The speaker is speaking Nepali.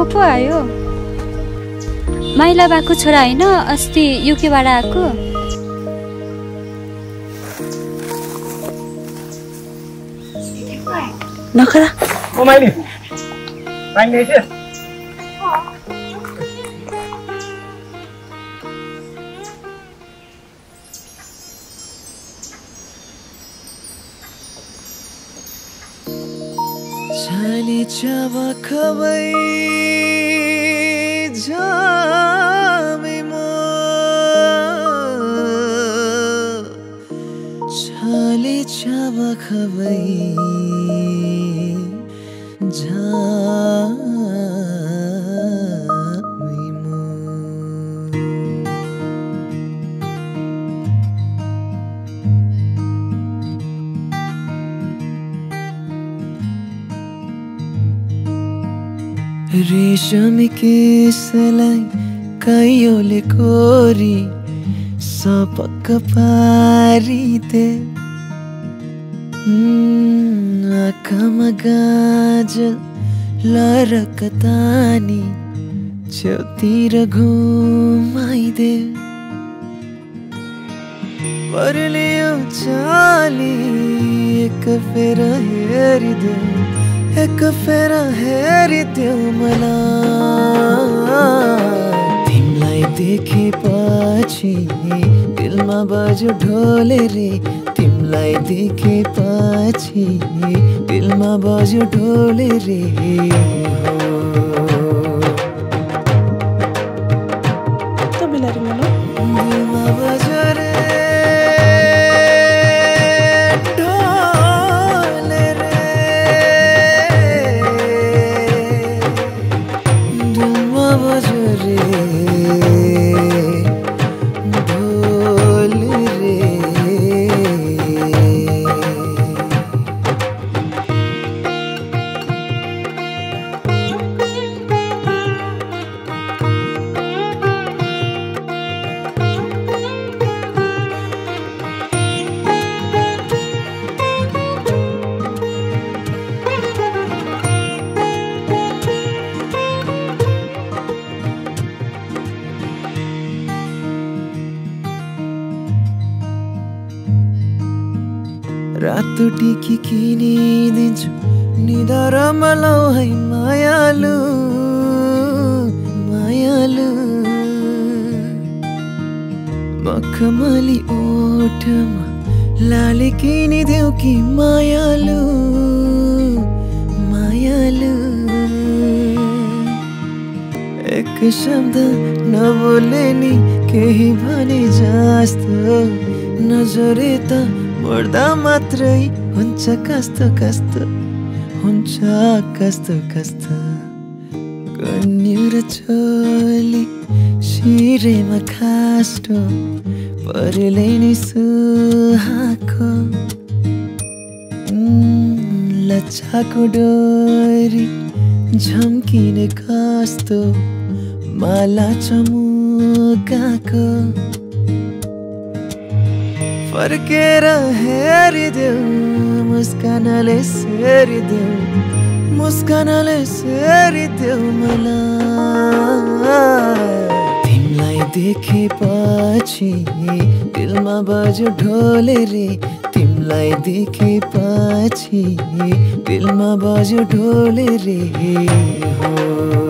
को आयो माइला बाको छोरा हैन अस्ति युकेबाट आको नखरा ओ माइली माइली छ चली जब खबै रेशम केसलाई कायोले कोरी सपक पारिते आँखामा गाजल लरकतानी छेउतिर घुमाइदे परले उचाली एक फेर हेरिदे एक फेर हेरिदेऊ मलाई तिमलाई देखेपछि दिलमा बज्यो ढोले रे तिमलाई देखेपछि दिलमा बज्यो ढोले रे रातो टिकी किनी दिन्छु निदर मलाउ है मायालु मायालु मखमली ओठमा लाली किनी देऊ कि मायालु मायालु एक शब्द नबोले नि केही भने जस्तो नजरे त मर्दा मात्रै हुन्छ कस्तो कस्तो हुन्छ कस्तो कस्तो गुन्यो र चोली शिरेमा खास्टो परले नि सुहाको लच्छाको डोरी झम्किने कस्तो माला चमुकाको फर्केर हेरिदेऊ मुस्कानले सेरिदेऊ मलाई तिमलाई देखेपछि दिलमा बज्यो ढोले रे तिमलाई देखेपछि दिलमा बज्यो ढोले रे हो।